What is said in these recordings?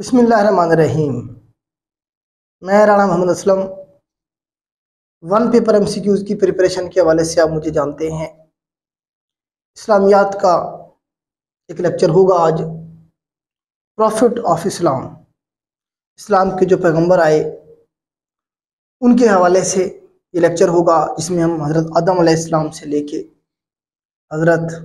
बिस्मिल्लाहिर्रहमानिर्रहीम। मैं Rana Mohammad Aslam one paper MCQs की प्रिपरेशन के हवाले से आप मुझे जानते हैं। इस्लामियात का एक लेक्चर होगा आज, प्रॉफिट ऑफ इस्लाम, इस्लाम के जो पैगंबर आए उनके हवाले से ये लेक्चर होगा, जिसमें हम हज़रत आदम अलैहिस्सलाम से लेके हज़रत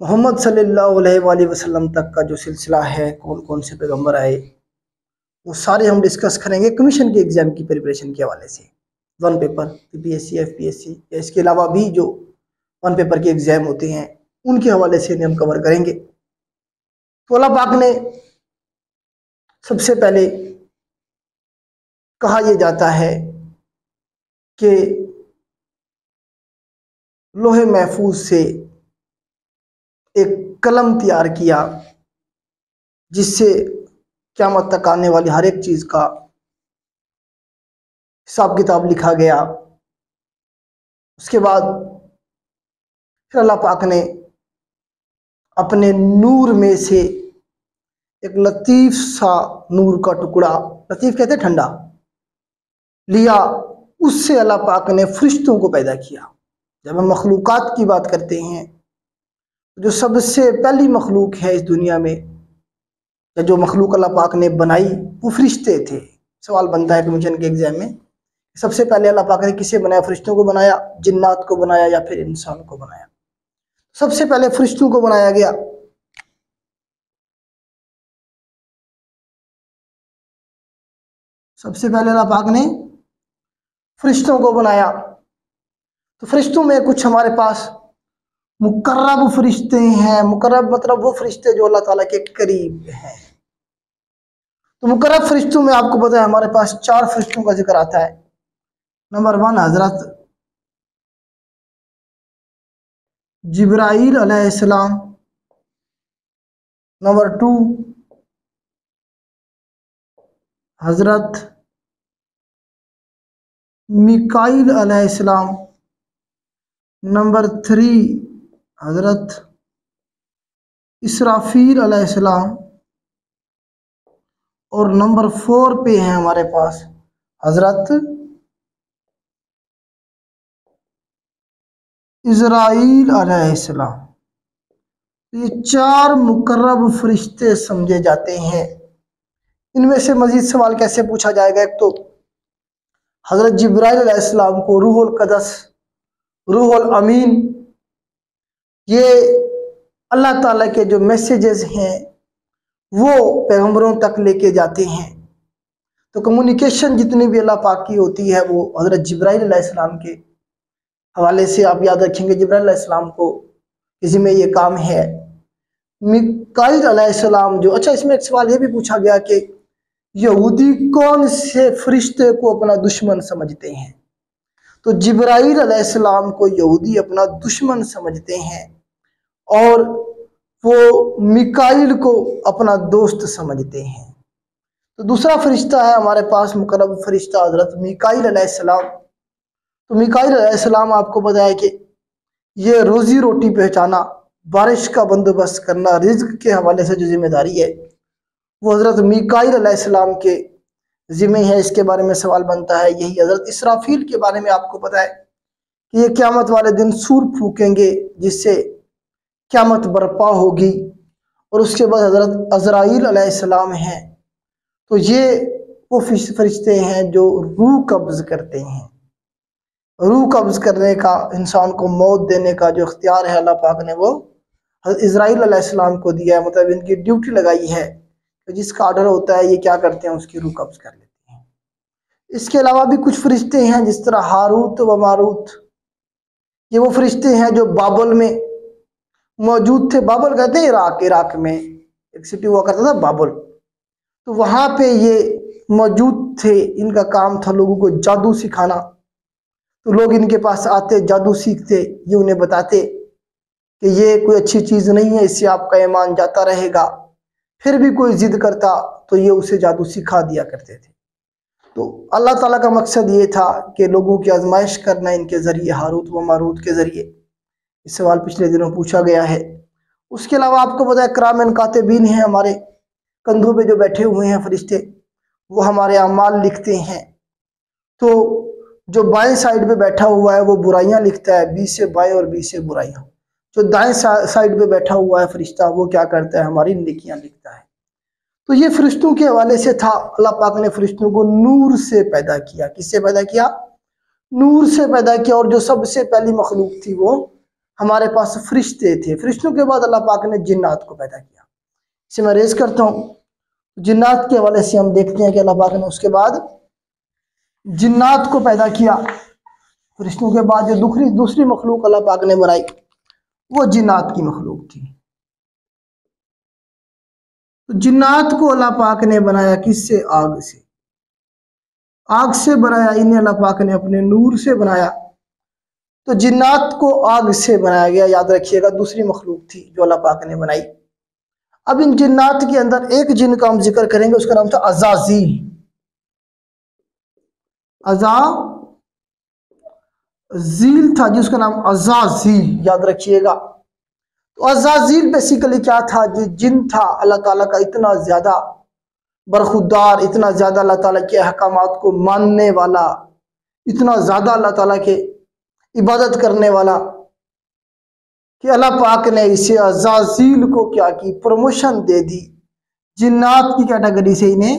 मोहम्मद सल्लल्लाहु अलैहि वसल्लम तक का जो सिलसिला है, कौन कौन से पैगंबर आए, वो सारे हम डिस्कस करेंगे कमीशन के एग्ज़ाम की प्रिपरेशन के हवाले से। वन पेपर पीपीएससी, एफपीएससी या इसके अलावा भी जो वन पेपर के एग्ज़ाम होते हैं उनके हवाले से हम कवर करेंगे। तो अल्लाह पाक ने सबसे पहले कहा यह जाता है कि लोहे महफूज से एक कलम तैयार किया जिससे क़यामत तक आने वाली हर एक चीज़ का हिसाब किताब लिखा गया। उसके बाद फिर अल्लाह पाक ने अपने नूर में से एक लतीफ़ सा नूर का टुकड़ा, लतीफ़ कहते हैं ठंडा, लिया। उससे अल्लाह पाक ने फरिश्तों को पैदा किया। जब हम मखलूक़ात की बात करते हैं, जो सबसे पहली मखलूक है इस दुनिया में या जो मखलूक अल्लाह पाक ने बनाई, वो फरिश्ते थे। सवाल बनता है कमीशन के एग्ज़ाम में, सबसे पहले अल्लाह पाक ने किसे बनाया? फरिश्तों को बनाया, जिन्नात को बनाया या फिर इंसान को बनाया? सबसे पहले फरिश्तों को बनाया गया। सबसे पहले अल्लाह पाक ने फरिश्तों को बनाया। तो फरिश्तों में कुछ हमारे पास मुकर्रब फरिश्ते हैं। मुकर्रब मतलब वो फरिश्ते जो अल्लाह ताला के करीब हैं। तो मुकर्रब फरिश्तों में आपको पता है हमारे पास चार फरिश्तों का जिक्र आता है। नंबर वन, हज़रत जिब्राइल अलैहिस्सलाम। नंबर टू, हज़रत मिकाइल अलैहिस्सलाम। नंबर थ्री, हज़रत इस्राफिल अलैहिस्सलाम। और नंबर फोर पे है हमारे पास हज़रत इज़राइल अलैहिस्सलाम। ये चार मुकर्रब फरिश्ते समझे जाते हैं। इनमें से मज़ीद सवाल कैसे पूछा जाएगा? एक तो हज़रत जिब्राइल अलैहिस्सलाम को रूहुल क़ुद्स, रूहुल अमीन, ये अल्लाह ताला के जो मैसेजेस हैं वो पैगंबरों तक लेके जाते हैं। तो कम्युनिकेशन जितनी भी अल्लाह पाक की होती है वो हज़रत जिब्राइल अलैहिस्सलाम के हवाले से आप याद रखेंगे। जिब्राइल अलैहिस्सलाम को इसी में ये काम है। मिकाइल अलैहिस्सलाम जो, अच्छा इसमें एक सवाल ये भी पूछा गया कि यहूदी कौन से फरिश्ते को अपना दुश्मन समझते हैं? तो जिब्राइल अलैहिस्सलाम को यहूदी अपना दुश्मन समझते हैं और वो मिकाइल को अपना दोस्त समझते हैं। तो दूसरा फरिश्ता है हमारे पास मुकर्रब फरिश्ता हज़रत मिकाइल अलैहिस्सलाम। तो मिकाइल अलैहिस्सलाम आपको पता है कि ये रोज़ी रोटी पहचाना, बारिश का बंदोबस्त करना, रिज्क के हवाले से जो जिम्मेदारी है वो हज़रत मिकाइल अलैहिस्सलाम के ज़िम्मे है। इसके बारे में सवाल बनता है। यही हज़रत इस्राफिल के बारे में आपको पता है कि ये क़यामत वाले दिन सूर फूकेंगे जिससे क़यामत बर्पा होगी। और उसके बाद हज़रत अजराइल अलैहिस्सलाम हैं। तो ये वो फरिश्ते हैं जो रूह कब्ज़ करते हैं। रूह कब्ज़ करने का, इंसान को मौत देने का जो इख्तियार है अल्लाह पाक ने वो हज़रत इज़राइल अलैहिस्सलाम को दिया है। मतलब इनकी ड्यूटी लगाई है, तो जिसका ऑर्डर होता है ये क्या करते हैं, उसकी रूह कब्ज़ कर लेते हैं। इसके अलावा भी कुछ फरिश्ते हैं जिस तरह हारूत व मारूत, ये वो फरिश्ते हैं जो बाबल में मौजूद थे। बाबल कहते हैं इराक, इराक में एक सिटी हुआ करता था बाबल, तो वहाँ पे ये मौजूद थे। इनका काम था लोगों को जादू सिखाना। तो लोग इनके पास आते, जादू सीखते, ये उन्हें बताते कि ये कोई अच्छी चीज़ नहीं है, इससे आपका ईमान जाता रहेगा। फिर भी कोई ज़िद करता तो ये उसे जादू सिखा दिया करते थे। तो अल्लाह ताला का मकसद ये था कि लोगों की आजमाइश करना इनके ज़रिए, हारूत व मारूत के ज़रिए। इस सवाल पिछले दिनों पूछा गया है। उसके अलावा आपको पता है किरामन कातिबीन हैं हमारे। कंधों पे जो बैठे हुए हैं फरिश्ते वो हमारे अमाल लिखते हैं। तो जो बाएं साइड पे बैठा हुआ है वो बुराइयां लिखता है, 20 से बाएं और 20 से बुराइयां। जो दाएं साइड पे बैठा हुआ है फरिश्ता वो क्या करता है, हमारी नेकियां लिखता है। तो ये फरिश्तों के हवाले से था। अल्लाह पाक ने फरिश्तों को नूर से पैदा किया। किससे पैदा किया? नूर से पैदा किया। और जो सबसे पहली मखलूक थी वो हमारे पास फरिश्ते थे। फरिश्तों के बाद अल्लाह पाक ने जिन्नात को पैदा किया। इसे मैं रेज करता हूँ। जिन्नात के हवाले से हम देखते हैं कि अल्लाह पाक ने उसके बाद जिन्नात को पैदा किया। फरिश्तों के बाद जो दूसरी मखलूक अल्लाह पाक ने बनाई वो जिन्नात की मखलूक थी। तो जिन्नात को अल्लाह पाक ने बनाया किससे? आग से। आग से बनाया। इन्हें अल्लाह पाक ने अपने नूर से बनाया। तो जिन्नात को आग से बनाया गया। याद रखिएगा दूसरी मखलूक थी जो अल्लाह पाक ने बनाई। अब इन जिन्नात के अंदर एक जिन का हम जिक्र करेंगे, उसका नाम था अजाजील। अजाजील था जिसका नाम अजाजील, याद रखिएगा। तो अजाजील बेसिकली क्या था? जो जिन था अल्लाह ताला का इतना ज़्यादा बरखुदार, इतना ज़्यादा अल्लाह ताला के अहकामात को मानने वाला, इतना ज़्यादा अल्लाह ताला के इबादत करने वाला कि अल्लाह पाक ने इसे अजाजील को क्या की, प्रमोशन दे दी। जिन्नात की कैटेगरी से इन्हें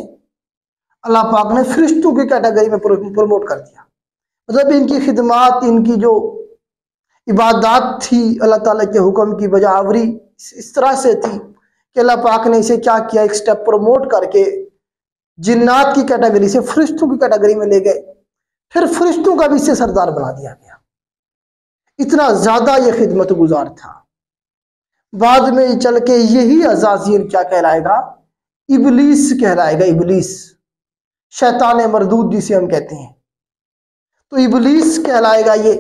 अल्लाह पाक ने फरिश्तों की कैटेगरी में प्रमोट कर दिया। मतलब इनकी खिदमत, इनकी जो इबादत थी अल्लाह ताला के हुक्म की बजावरी इस तरह से थी कि अल्लाह पाक ने इसे क्या किया, एक स्टेप प्रमोट करके जिन्नात की कैटेगरी से फरिश्तों की कैटेगरी में ले गए। फिर फरिश्तों का भी इसे सरदार बना दिया गया। इतना ज़्यादा ये खिदमत गुजार था। बाद में चल के यही अजाजील क्या कहलाएगा? इबलीस कहलाएगा। इबलीस शैतान मरदूद जिसे हम कहते हैं, तो इबलीस कहलाएगा ये।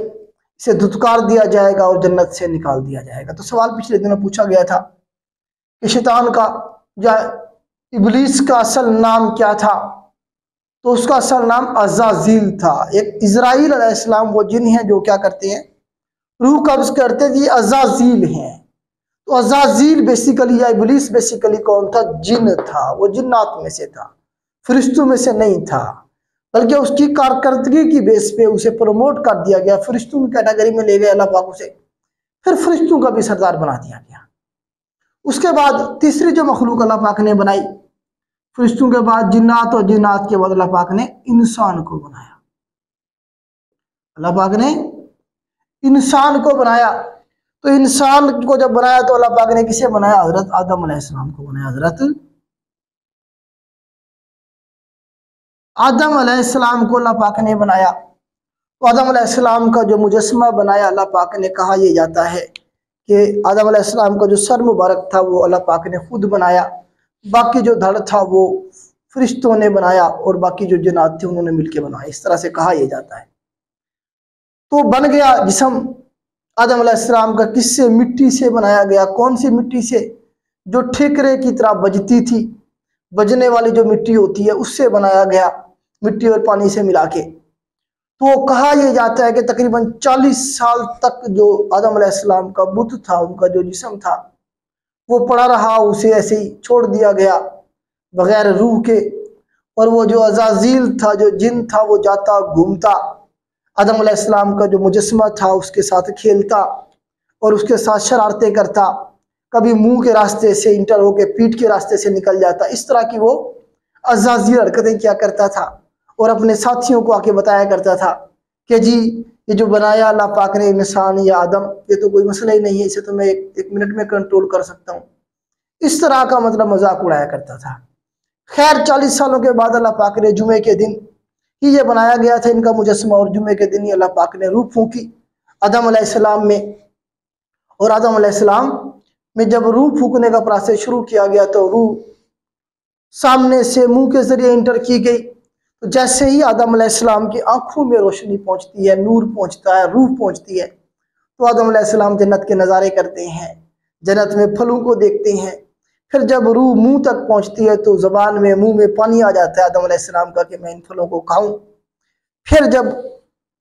इसे धुतकार दिया जाएगा और जन्नत से निकाल दिया जाएगा। तो सवाल पिछले दिनों पूछा गया था कि शैतान का या इबलीस का असल नाम क्या था? तो उसका असल नाम अजाजील था। एक इज़राइल अलैहिस्सलाम वो जिन हैं जो क्या करते हैं, रूह कब्ज़ करते थे। ये अजाजील हैं। तो अजाजील बेसिकली या इबलीस बेसिकली कौन था? जिन था। वो जिन्नात में से था, फरिश्तों में से नहीं था, बल्कि उसकी कारकर्दगी की बेस पे उसे प्रमोट कर दिया गया। फरिश्तों की कैटेगरी में ले गए अल्लाह पाक उसे, फिर फरिश्तों का भी सरदार बना दिया गया। उसके बाद तीसरी जो मखलूक अल्लाह पाक ने बनाई, फरिश्तों के बाद जिन्नात और जिन्नात के बाद अल्लाह पाक ने इंसान को बनाया। अल्लाह पाक ने इंसान को बनाया। तो इंसान को जब बनाया तो अल्लाह पाक ने किसे बनाया? हज़रत आदम अलैहिस्सलाम को बनाया। हज़रत आदम अलैहिस्सलाम को अल्लाह पाक ने बनाया। तो आदम अलैहिस्सलाम का जो मुजस्मा बनाया, अल्लाह पाक ने कहा यह जाता है कि आदम अलैहिस्सलाम का जो सर मुबारक था वो अल्लाह पाक ने खुद बनाया। बाकी जो धड़ था वो फरिश्तों ने बनाया और बाकी जो जिन्नात थे उन्होंने मिलके बनाया। इस तरह से कहा यह जाता है। तो बन गया जिस्म आदम अलैहिस्सलाम का। किससे? मिट्टी से बनाया गया। कौन सी मिट्टी से? जो ठेकरे की तरह बजती थी, बजने वाली जो मिट्टी होती है उससे बनाया गया, मिट्टी और पानी से मिला के। तो कहा यह जाता है कि तकरीबन 40 साल तक जो आदम अलैहिस्सलाम का बुत था, उनका जो जिस्म था वो पड़ा रहा, उसे ऐसे ही छोड़ दिया गया बगैर रूह के। और वो जो अजाजील था, जो जिन था, वो जाता घूमता, आदम अलैहिस्सलाम का जो मुजस्मा था उसके साथ खेलता और उसके साथ शरारतें करता। कभी मुंह के रास्ते से इंटर होके पीठ के रास्ते से निकल जाता। इस तरह की वो अजाजील हरकतें क्या करता था और अपने साथियों को आके बताया करता था कि जी ये जो बनाया अल्लाह पाक ने इंसान या आदम, ये तो कोई मसला ही नहीं है, इसे तो मैं एक मिनट में कंट्रोल कर सकता हूँ। इस तरह का मतलब मजाक उड़ाया करता था। खैर 40 सालों के बाद अल्लाह पाक ने जुमे के दिन ही ये बनाया गया था इनका मुजस्मा, और जुमे के दिन ही अल्लाह पाक ने रूह फूकी आदम अलैहिस्सलाम में। और आदम अलैहिस्सलाम में जब रूह फूकने का प्रोसेस शुरू किया गया तो रूह सामने से मुंह के जरिए इंटर की गई। तो जैसे ही आदम अलैहिस्सलाम की आंखों में रोशनी पहुंचती है, नूर पहुंचता है, रूह पहुंचती है, तो आदम अलैहिस्सलाम जन्नत के नज़ारे करते हैं, जन्नत में फलों को देखते हैं। फिर जब रूह मुंह तक पहुंचती है तो ज़बान में, मुंह में पानी आ जाता है आदम अलैहिस्सलाम का कि मैं इन फलों को खाऊं। फिर जब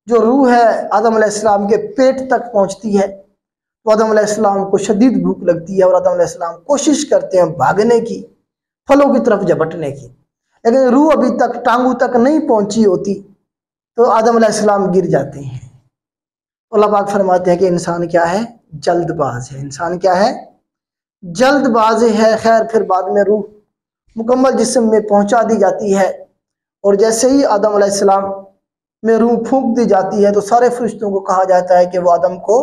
जो रूह है आदम अलैहिस्सलाम के पेट तक पहुँचती है तो आदम अलैहिस्सलाम को शदीद भूख लगती है और आदम अलैहिस्सलाम कोशिश करते हैं भागने की, फलों की तरफ झपटने की, लेकिन रूह अभी तक टांगों तक नहीं पहुंची होती तो आदम अलैहिस्सलाम गिर जाते हैं। अल्लाह पाक फरमाते हैं कि इंसान क्या है, जल्दबाज है। इंसान क्या है, जल्दबाज है। खैर फिर बाद में रूह मुकम्मल जिस्म में पहुंचा दी जाती है और जैसे ही आदम अलैहिस्सलाम में रूह फूंक दी जाती है तो सारे फरिश्तों को कहा जाता है कि वो आदम को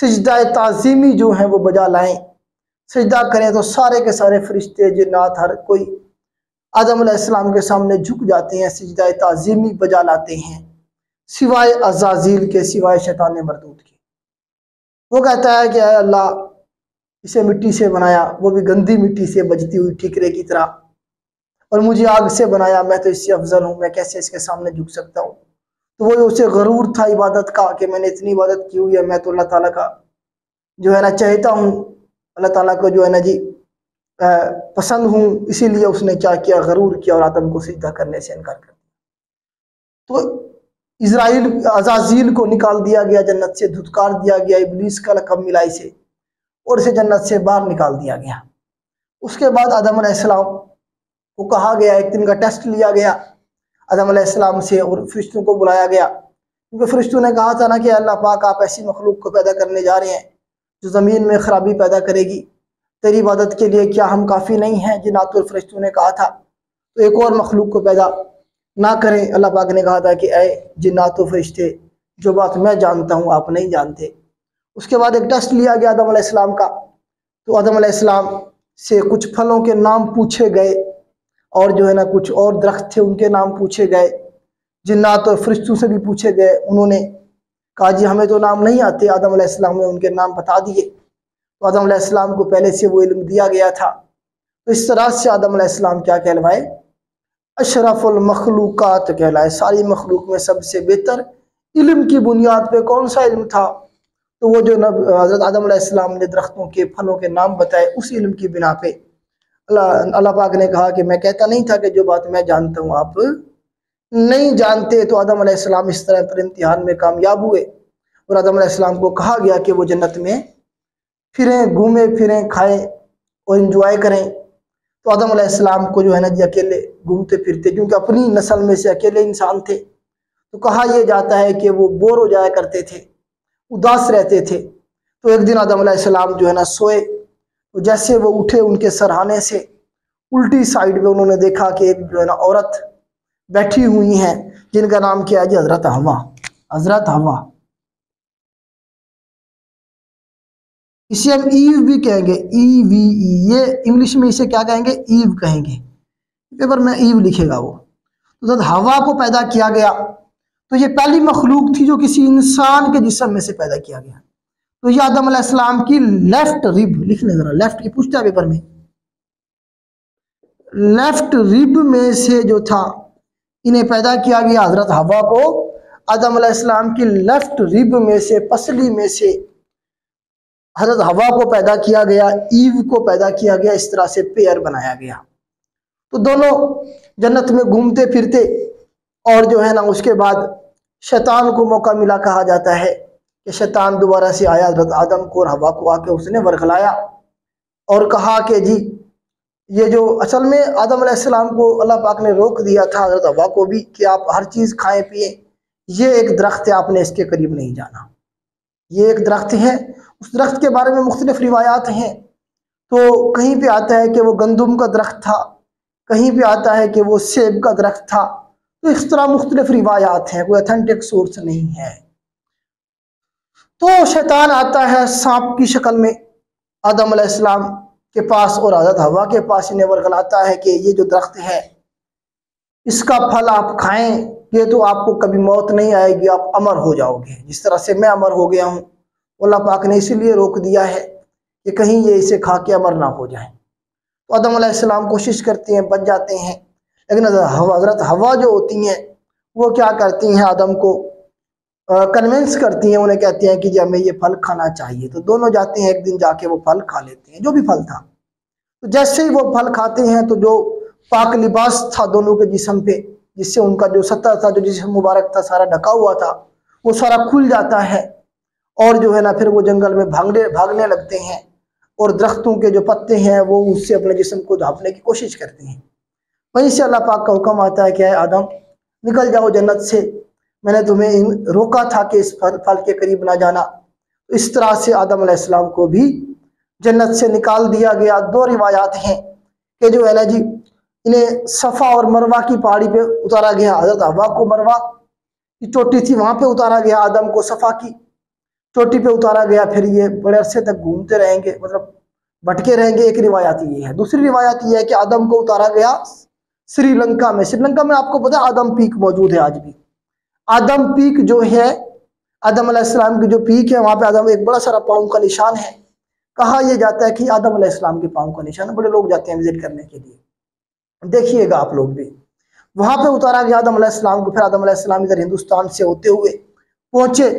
सजदा ताज़ीमी जो है वो बजा लाएं, सजदा करें। तो सारे के सारे फरिश्ते जिन्नात हर कोई आदम अलैहिस्सलाम के सामने झुक जाते हैं, सजदा ताज़ीमी बजा लाते हैं, सिवाय अजाजील के, सिवाय शैतान मरदूद के। वो कहता है कि अल्लाह इसे मिट्टी से बनाया, वो भी गंदी मिट्टी से बजती हुई ठिकरे की तरह, और मुझे आग से बनाया, मैं तो इससे अफजल हूँ, मैं कैसे इसके सामने झुक सकता हूँ। तो वो उसे गरूर था इबादत का कि मैंने इतनी इबादत की हुई है, मैं तो अल्लाह ताला का जो है ना चाहता हूँ, अल्लाह ताला को जो है ना जी पसंद हूँ, इसीलिए उसने क्या किया, गरूर किया और आदम को सिजदा करने से इनकार कर दिया। तो इज़राइल अजाजील को निकाल दिया गया जन्नत से, धुतकार दिया गया, इबलीस का लकब मिला इसे और इसे जन्नत से बाहर निकाल दिया गया। उसके बाद आदम अलैहिस्सलाम को कहा गया, एक दिन का टेस्ट लिया गया आदम अलैहिस्सलाम से और फरिश्तों को बुलाया गया, क्योंकि फरिश्तों ने कहा था ना कि अल्लाह पाक आप ऐसी मखलूक को पैदा करने जा रहे हैं जो ज़मीन में खराबी पैदा करेगी, तेरी इबादत के लिए क्या हम काफ़ी नहीं हैं। जिन्नात और फरिश्तों ने कहा था तो एक और मखलूक को पैदा ना करें। अल्लाह पाक ने कहा था कि ऐ जिन्नात और फरिश्ते, जो बात मैं जानता हूँ आप नहीं जानते। उसके बाद एक टेस्ट लिया गया आदम अलैहिस्सलाम का, तो आदम अलैहिस्सलाम से कुछ फलों के नाम पूछे गए और जो है ना कुछ और दरख्त थे उनके नाम पूछे गए, जिन्नात और फरिश्तों से भी पूछे गए। उन्होंने कहा जी हमें तो नाम नहीं आते, आदम अलैहिस्सलाम ने उनके नाम बता दिए। तो आदम अलैहिस्सलाम को पहले से वो इल्म दिया गया था। तो इस तरह से आदम अलैहिस्सलाम क्या कहलवाए, अशरफुल मखलूक़ात कहलाए। सारी मखलूक में सबसे बेहतर इल्म की बुनियाद पर कौन सा इल्म था, तो वो जो हज़रत आदम अलैहिस्सलाम ने दरख्तों के फलों के नाम बताए, उस इल्म की बिना पे अल्लाह पाक ने कहा कि मैं कहता नहीं था कि जो बात मैं जानता हूँ आप नहीं जानते। तो आदम अलैहिस्सलाम इस तरह पर इम्तिहान में कामयाब हुए और आदम अलैहिस्सलाम को कहा गया कि वो जन्नत में फिरें, घूमें फिरें, खाएं और इन्जॉय करें। तो आदम अलैहिस्सलाम को जो है ना जी अकेले घूमते फिरते, क्योंकि अपनी नस्ल में से अकेले इंसान थे, तो कहा यह जाता है कि वो बोर हो जाया करते थे, उदास रहते थे। तो एक दिन आदम अलैहिस्सलाम जो है ना सोए, तो जैसे वो उठे उनके सरहाने से उल्टी साइड में उन्होंने देखा कि एक जो है ना औरत बैठी हुई हैं, जिनका नाम क्या है जी, हज़रत हवा। हज़रत हवा, इसे हम ईव भी कहेंगे, EVE, ये इंग्लिश में इसे क्या कहेंगे, ईव कहेंगे, पेपर में ईव लिखेगा वो। तो हज़रत हवा को पैदा किया गया, तो ये पहली मखलूक थी जो किसी इंसान के जिस्म में से पैदा किया गया। तो ये आदम अलैहिस्सलाम की लेफ्ट रिब, लिख लें जरा, लेफ्ट की पूछता है पेपर में, लेफ्ट रिब में से जो था इन्हें पैदा किया गया। हज़रत हवा को आदम अलैहिस्सलाम की लेफ्ट रिब में से, पसली में से हज़रत हवा को पैदा किया गया, ईव को पैदा किया गया। इस तरह से पेयर बनाया गया। तो दोनों जन्नत में घूमते फिरते और जो है ना उसके बाद शैतान को मौका मिला। कहा जाता है कि शैतान दोबारा से आया हज़रत आदम को और हवा को, आके उसने वरगलाया और कहा कि जी ये जो असल में आदम अलैहिस्सलाम को अल्लाह पाक ने रोक दिया था, हज़रत हवा को भी, कि आप हर चीज़ खाएं पिए, ये एक दरख्त है आपने इसके करीब नहीं जाना, ये एक दरख्त है। उस दरख्त के बारे में मुख्तलिफ रिवायात हैं। तो कहीं पर आता है कि वो गंदम का दरख्त था, कहीं पर आता है कि वो सेब का दरख्त था। तो इस तरह मुख्तलिफ रिवायात हैं, कोई अथेंटिक सोर्स नहीं है। तो शैतान आता है सांप की शक्ल में आदम अलैहिस्सलाम के पास और हज़रत हवा के पास, इन्हें वरगलाता है कि ये जो दरख्त है इसका फल आप खाएं, ये तो आपको कभी मौत नहीं आएगी, आप अमर हो जाओगे, जिस तरह से मैं अमर हो गया हूँ। अल्लाह पाक ने इसीलिए रोक दिया है कि कहीं ये इसे खा के अमर ना हो जाए। तो आदम अलैहिस्सलाम कोशिश करते हैं, बच जाते हैं, लेकिन हज़रत हवा जो होती हैं वो क्या करती हैं, आदम को कन्विंस करती हैं, उन्हें कहती हैं कि जी हमें ये फल खाना चाहिए। तो दोनों जाते हैं, एक दिन जाके वो फल खा लेते हैं, जो भी फल था। तो जैसे ही वो फल खाते हैं तो जो पाक लिबास था दोनों के जिस्म पे, जिससे उनका जो सतह था, जो जिस्म मुबारक था, सारा ढका हुआ था, वो सारा खुल जाता है और जो है ना फिर वो जंगल में भागने लगते हैं। और दरख्तों के जो पत्ते हैं वो उससे अपने जिस्म को ढांपने की कोशिश करते हैं। वहीं से अल्लाह पाक का हुक्म आता है कि आए आदम निकल जाओ जन्नत से, मैंने तुम्हें रोका था कि इस फल के करीब ना जाना। तो इस तरह से आदम अलैहिस्सलाम को भी जन्नत से निकाल दिया गया। दो रिवायात हैं कि जो है ना जी इन्हें सफा और मरवा की पहाड़ी पे उतारा गया। हज़रत हवा को मरवा की चोटी थी वहाँ पे उतारा गया, आदम को सफा की चोटी पे उतारा गया। फिर ये बड़े अरसे तक घूमते रहेंगे, मतलब भटके रहेंगे। एक रिवायत ये है। दूसरी रिवायत ये है कि आदम को उतारा गया श्रीलंका में। श्रीलंका में आपको पता है आदम पीक मौजूद है आज भी। आदम पीक जो है, आदम अलैहिस्सलाम की जो पीक है, वहाँ पे आदम एक बड़ा सारा पाँव का निशान है। कहा यह जाता है कि आदम अलैहिस्सलाम के पाँव का निशान, बड़े लोग जाते हैं विजिट करने के लिए, देखिएगा आप लोग भी। वहाँ पे उतारा गया आदम अलैहिस्सलाम को। फिर आदम अलैहिस्सलाम इधर हिंदुस्तान से होते हुए पहुँचे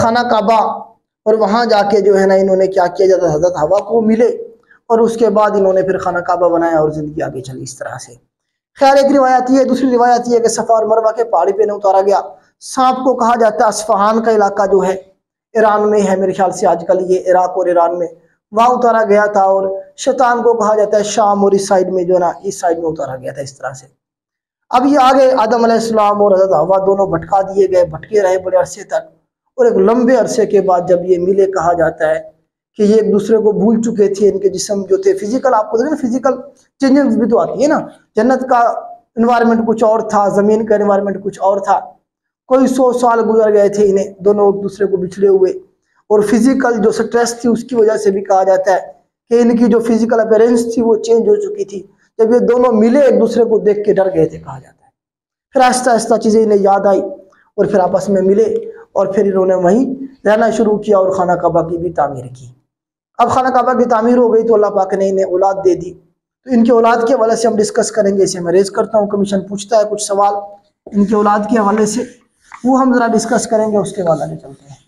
खाना काबा, और वहाँ जाके जो है ना इन्होंने क्या किया जाता, हज़रत हवा को मिले, और उसके बाद इन्होंने फिर खाना काबा बनाया और ज़िंदगी आगे चली इस तरह से। खैर एक रिवायत ये, दूसरी रिवायत ये कि सफ़ा और मरवा के पहाड़ी पे न उतारा गया। सांप को कहा जाता है अस्फहान का इलाका जो है ईरान में है, मेरे ख्याल से आजकल ये इराक और ईरान में, वहाँ उतारा गया था। और शैतान को कहा जाता है शाम और इस साइड में जो ना इस साइड में उतारा गया था। इस तरह से अब ये आगे आदम अलैहिस्सलाम और हज़रत हवा दोनों भटका दिए गए, भटके रहे बड़े अरसे तक। और एक लंबे अरसे के बाद जब ये मिले, कहा जाता है कि ये एक दूसरे को भूल चुके थे। इनके जिस्म जो थे फिजिकल, आपको देखिए ना फिजिकल चेंजेस भी तो आती है ना। जन्नत का इन्वायरमेंट कुछ और था, ज़मीन का इन्वायरमेंट कुछ और था। कोई 100 साल गुजर गए थे इन्हें दोनों एक दूसरे को बिछड़े हुए। और फिजिकल जो स्ट्रेस थी उसकी वजह से भी कहा जाता है कि इनकी जो फिजिकल अपीयरेंस थी वो चेंज हो चुकी थी। जब ये दोनों मिले एक दूसरे को देख के डर गए थे, कहा जाता है। फिर आहिस्ता आहिस्ता चीज़ें इन्हें याद आई और फिर आपस में मिले और फिर इन्होंने वहीं रहना शुरू किया और खाना काबा की भी तामीर की। अब खाना काबा की तामीर हो गई तो अल्लाह पाक ने इन्हें औलाद दे दी। तो इनके औलाद के हवाले से हम डिस्कस करेंगे, इसे मैं रेज़ करता हूँ। कमीशन पूछता है कुछ सवाल इनके औलाद के हवाले से, वो हम ज़रा डिस्कस करेंगे, उसके बाद आगे चलते हैं।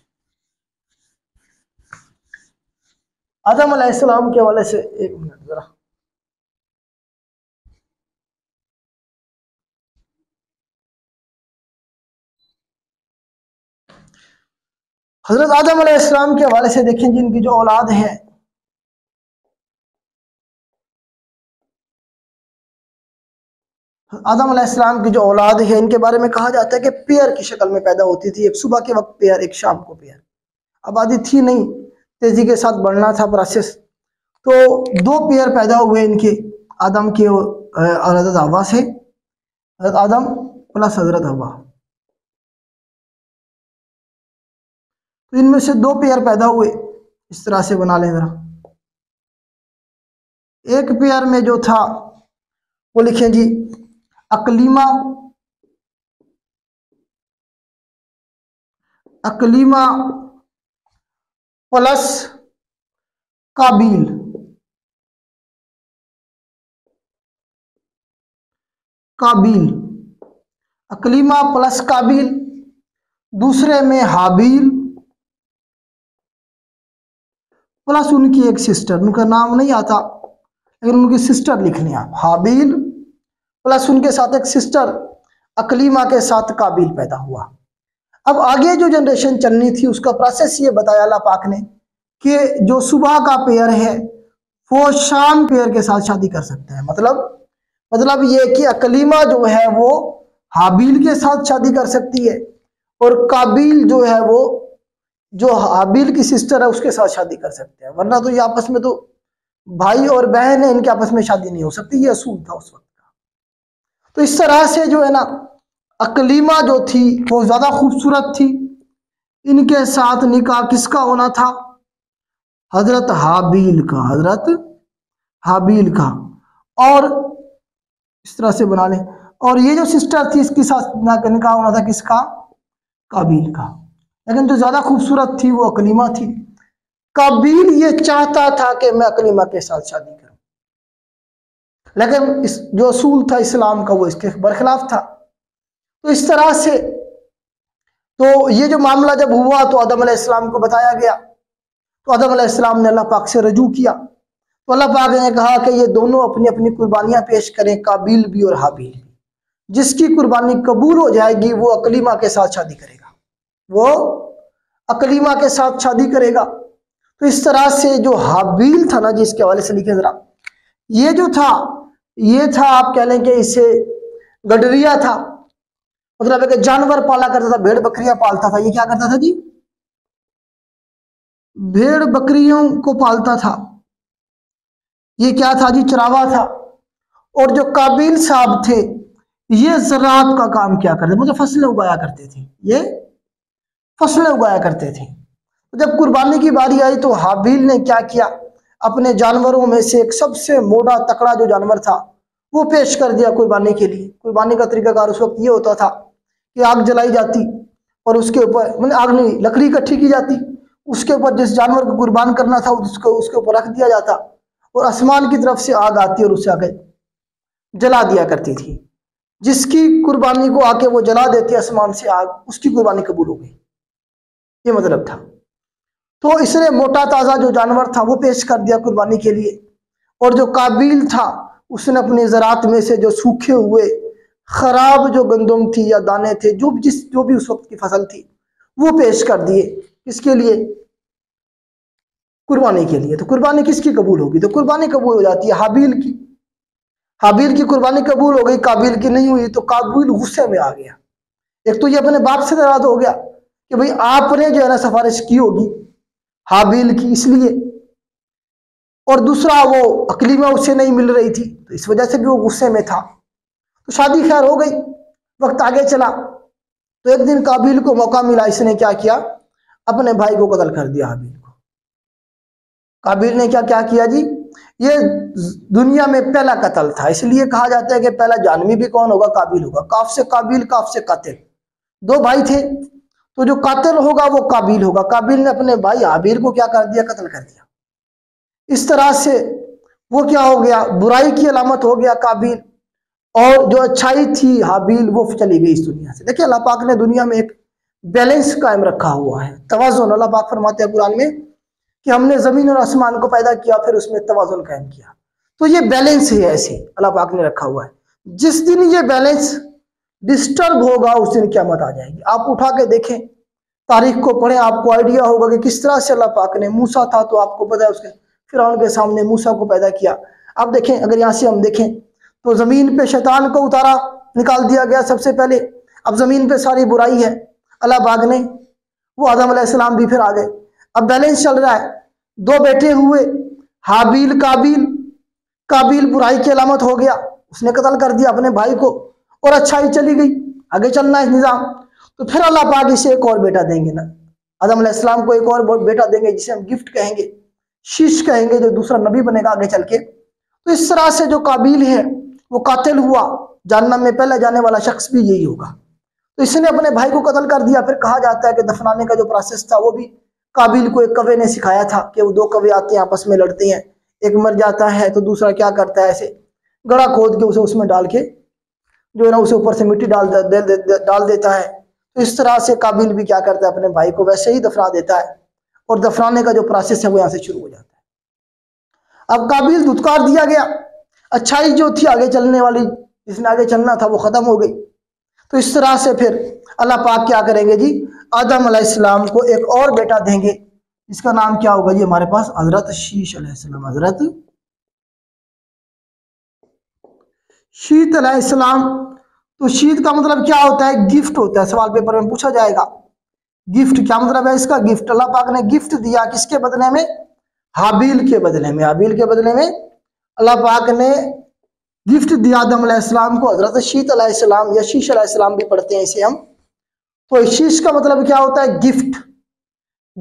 आदम अलैहिस्सलाम के हवाले से एक मिनट ज़रा, हज़रत आदम अलैहिस्सलाम के हवाले से देखें जिनकी जो औलाद है, आदम अलैहिस्सलाम की जो औलाद है इनके बारे में कहा जाता है कि पेयर की शक्ल में पैदा होती थी। एक सुबह के वक्त पेयर, एक शाम को पेयर। आबादी थी नहीं, तेजी के साथ बढ़ना था प्रोसेस। तो 2 पेयर पैदा हुए इनके, आदम के और हज़रत हवा से। हज़रत आदम प्लस हज़रत हवा, तो इनमें से 2 पेयर पैदा हुए। इस तरह से बना लें ज़रा। एक पेयर में जो था वो लिखें जी अकलीमा प्लस काबिल। अकलीमा प्लस काबिल। दूसरे में हाबील प्लस उनकी एक सिस्टर, उनका नाम नहीं आता लेकिन उनकी सिस्टर लिख लें आप। हाबील प्लस उनके साथ एक सिस्टर अकलीमा के साथ काबिल पैदा हुआ। अब आगे जो जनरेशन चलनी थी उसका प्रोसेस ये बताया अल्लाह पाक ने कि जो सुबह का पेयर है वो शाम पेयर के साथ शादी कर सकते हैं। मतलब ये कि अकलीमा जो है वो हाबील के साथ शादी कर सकती है, और काबिल जो है वो जो हाबील की सिस्टर है उसके साथ शादी कर सकते हैं। वरना तो ये आपस में तो भाई और बहन है, इनके आपस में शादी नहीं हो सकती, ये असूल था उस वक्त। तो इस तरह से जो है ना अकलीमा जो थी वो ज़्यादा खूबसूरत थी, इनके साथ निकाह किसका होना था? हज़रत हाबील का, और इस तरह से बना लें। और ये जो सिस्टर थी इसके साथ निकाह होना था किसका? काबिल का। लेकिन जो ज़्यादा खूबसूरत थी वो अकलीमा थी। काबिल ये चाहता था कि मैं अकलीमा के साथ शादी करूँ, लेकिन इस जो असूल था इस्लाम का वो इसके बरखिलाफ था। तो इस तरह से तो ये जो मामला जब हुआ तो आदम अलैहिस्सलाम को बताया गया। तो आदम अलैहिस्सलाम ने अल्लाह पाक से रजू किया, तो अल्लाह पाक ने कहा कि ये दोनों अपनी अपनी कुर्बानियाँ पेश करें, काबिल भी और हाबील भी। जिसकी कुर्बानी कबूल हो जाएगी वो अकलीमा के साथ शादी करेगा, तो इस तरह से जो हाबील था ना, जिसके हवाले से लिखे जरा, ये जो था ये था, आप कह लें कि इसे गडरिया था, मतलब एक जानवर पाला करता था, भेड़ बकरियां पालता था। ये क्या करता था जी? भेड़ बकरियों को पालता था। ये क्या था जी? चरावा था। और जो काबिल साहब थे ये ज़राअत का काम क्या करते, मतलब फसलें उगाया करते थे, ये फसलें उगाया करते थे। जब कुर्बानी की बारी आई तो हाबील ने क्या किया, अपने जानवरों में से एक सबसे मोटा तकड़ा जो जानवर था वो पेश कर दिया कुर्बानी के लिए। कुर्बानी का तरीकाकार उस वक्त ये होता था कि आग जलाई जाती और उसके ऊपर, मतलब आग नहीं, लकड़ी इकट्ठी की जाती, उसके ऊपर जिस जानवर को कुर्बान करना था उसको उसके ऊपर रख दिया जाता और आसमान की तरफ से आग आती और उसे आगे जला दिया करती थी। जिसकी कुर्बानी को आके वो जला देती आसमान से आग, उसकी कुर्बानी कबूल हो गई, ये मतलब था। तो इसने मोटा ताज़ा जो जानवर था वो पेश कर दिया कुर्बानी के लिए, और जो काबिल था उसने अपनी ज़रात में से जो सूखे हुए ख़राब जो गंदम थी या दाने थे, जो भी उस वक्त की फसल थी, वो पेश कर दिए। इसके लिए कुर्बानी के लिए। तो कुर्बानी किसकी कबूल होगी? तो कुर्बानी कबूल हो जाती है हाबील की। हाबील की कुर्बानी कबूल हो गई, काबिल की नहीं हुई। तो काबिल गुस्से में आ गया। एक तो ये अपने बाप से नाराज़ हो गया कि भाई आपने जो है ना सिफारिश की होगी हाबील की, इसलिए। और दूसरा वो अकलीमा उससे नहीं मिल रही थी, तो इस वजह से भी वो गुस्से में था। तो शादी खैर हो गई, वक्त आगे चला। तो एक दिन काबिल को मौका मिला, इसने क्या किया, अपने भाई को कत्ल कर दिया हाबील को। काबिल ने क्या किया जी? ये दुनिया में पहला कत्ल था, इसलिए कहा जाता है कि पहला जानवी भी कौन होगा? काबिल होगा। काफ से काबिल, काफ से कातिल। दो भाई थे तो जो कातिल होगा वो काबिल होगा। काबिल ने अपने भाई हाबील को क्या कर दिया? कत्ल कर दिया। इस तरह से वो क्या हो गया? बुराई की अलामत हो गया काबिल, और जो अच्छाई थी हाबील वो चली गई इस दुनिया से। देखिए, अल्लाह पाक ने दुनिया में एक बैलेंस कायम रखा हुआ है, तवाज़ुन। अल्लाह पाक फरमाते हैं कुरान में कि हमने ज़मीन और आसमान को पैदा किया, फिर उसमें तवाज़ुन कायम किया। तो ये बैलेंस है, ऐसे अल्लाह पाक ने रखा हुआ है। जिस दिन ये बैलेंस डिस्टर्ब होगा उस दिन क़यामत आ जाएगी। आप उठा के देखें, तारीख को पढ़ें, आपको आइडिया होगा कि किस तरह से अल्लाह पाक ने, मूसा था तो आपको पता है उसके फिरौन के सामने मूसा को पैदा किया। अब देखें, अगर यहाँ से हम देखें तो ज़मीन पे शैतान को उतारा, निकाल दिया गया सबसे पहले। अब ज़मीन पे सारी बुराई है, अल्लाह पाक ने, वो आदम अलैहिस्सलाम भी फिर आ गए। अब बैलेंस चल रहा है, दो बेटे हुए हाबील काबिल। काबिल बुराई की अलामत हो गया, उसने कत्ल कर दिया अपने भाई को, और अच्छाई चली गई। आगे चलना है निज़ाम। तो फिर अल्लाह पाक इसे एक और बेटा देंगे ना, आदम अलैहिस्सलाम को एक और बेटा देंगे, जिसे हम गिफ्ट कहेंगे, शीश कहेंगे, जो दूसरा नबी बनेगा आगे चल के। तो इस तरह से जो काबिल है वो कातिल हुआ, जहन्नम में पहले जाने वाला शख्स भी यही होगा। तो इसने अपने भाई को कत्ल कर दिया। फिर कहा जाता है कि दफनाने का जो प्रोसेस था वो भी काबिल को एक कवे ने सिखाया था, कि वो दो कवे आते हैं, आपस में लड़ते हैं, एक मर जाता है तो दूसरा क्या करता है, ऐसे गड़ा खोद के उसे उसमें डाल के जो है ना उसे ऊपर से मिट्टी डाल देता है। तो इस तरह से काबिल भी क्या करता है, अपने भाई को वैसे ही दफना देता है, और दफनाने का जो प्रोसेस है वो यहाँ से शुरू हो जाता है। अब काबिल धुतकार दिया गया, अच्छाई जो थी आगे चलने वाली, जिसने आगे चलना था वो ख़त्म हो गई। तो इस तरह से फिर अल्लाह पाक क्या करेंगे जी, आदम अलैहिस्सलाम को एक और बेटा देंगे, इसका नाम क्या होगा जी हमारे पास? हज़रत शीश अलैहिस्सलाम। हज़रत शीत अलैहिस्सलाम। तो शीत का मतलब क्या होता है? गिफ्ट होता है। सवाल पेपर में पूछा जाएगा गिफ्ट क्या मतलब है इसका? गिफ्ट, अल्लाह पाक ने गिफ्ट दिया, किसके बदले में? हाबील के बदले में। हाबील के बदले में अल्लाह पाक ने गिफ्ट दिया आदम अलैहिस्सलाम को, हज़रत शीत अलैहिस्सलाम या शीश अलैहिस्सलाम भी पढ़ते हैं इसे हम। तो शीश का मतलब क्या होता है? गिफ्ट,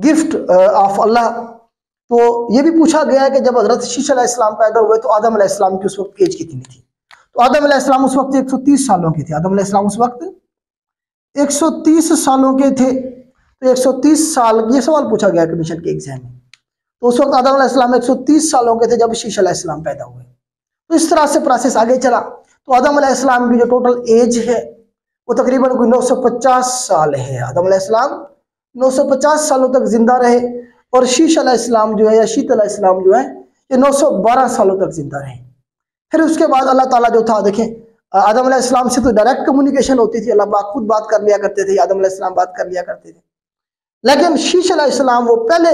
गिफ्ट ऑफ अल्लाह। तो ये भी पूछा गया है कि जब हज़रत शीश अलैहिस्सलाम पैदा हुए तो आदम अलैहिस्सलाम की उस वक्त एज कितनी थी? तो आदम अलैहिस्सलाम उस वक्त 130 सालों के थे। आदम अलैहिस्सलाम उस वक्त 130 सालों के थे। तो 130 साल, ये सवाल पूछा गया कमीशन के एग्जाम में। तो उस वक्त आदम अलैहिस्सलाम 130 सालों के थे जब शीश अलैहिस्सलाम पैदा हुए। तो इस तरह से प्रोसेस आगे चला। तो आदम अलैहिस्सलाम की जो टोटल एज है वो तकरीबन कोई 950 साल है। आदम अलैहिस्सलाम 950 सालों तक जिंदा रहे, और शीश अलैहिस्सलाम जो है या शीत अलैहिस्सलाम जो है ये 912 सालों तक जिंदा रहे। फिर उसके बाद अल्लाह ताला जो था, देखें आदम अलैहिस्सलाम से तो डायरेक्ट कम्युनिकेशन होती थी, अल्लाह पाक खुद बात कर लिया करते थे, आदम अलैहिस्सलाम बात कर लिया करते थे। लेकिन शीश अलैहिस्सलाम वो पहले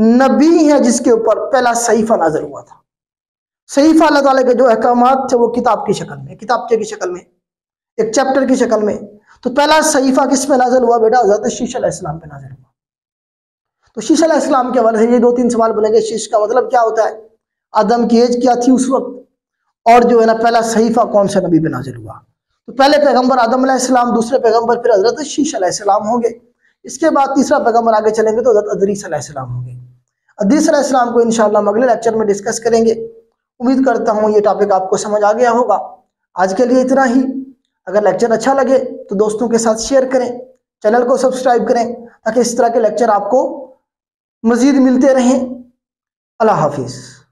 नबी है जिसके ऊपर पहला सहीफा नाज़िल हुआ था। सहीफा अल्लाह ताला के जो अहकामात थे वो किताब की शक्ल में, किताबचे की शक्ल में, एक चैप्टर की शक्ल में। तो पहला सहीफा किस पे नाज़िल हुआ बेटा? हज़रत शीश अलैहिस्सलाम पे नाज़िल हुआ। तो शीश अलैहिस्सलाम के हवाले से ये 2-3 सवाल बनेंगे। शीश का मतलब क्या होता है, आदम की एज क्या थी उस वक्त, और जो है ना पहला सहीफा कौन सा नबी पे नाज़िल हुआ। तो पहले पैगम्बर आदम अलैहिस्सलाम, दूसरे पैगम्बर फिर हज़रत शीश अलैहिस्सलाम होंगे। इसके बाद तीसरा पैगम्बर आगे चलेंगे तो हज़रत अदरीस अलैहिस्सलाम होंगे। अदरीस अलैहिस्सलाम को इंशाअल्लाह हम अगले लेक्चर में डिस्कस करेंगे। उम्मीद करता हूँ ये टॉपिक आपको समझ आ गया होगा। आज के लिए इतना ही। अगर लेक्चर अच्छा लगे तो दोस्तों के साथ शेयर करें, चैनल को सब्सक्राइब करें ताकि इस तरह के लेक्चर आपको मज़ीद मिलते रहें। अल्लाह हाफिज़।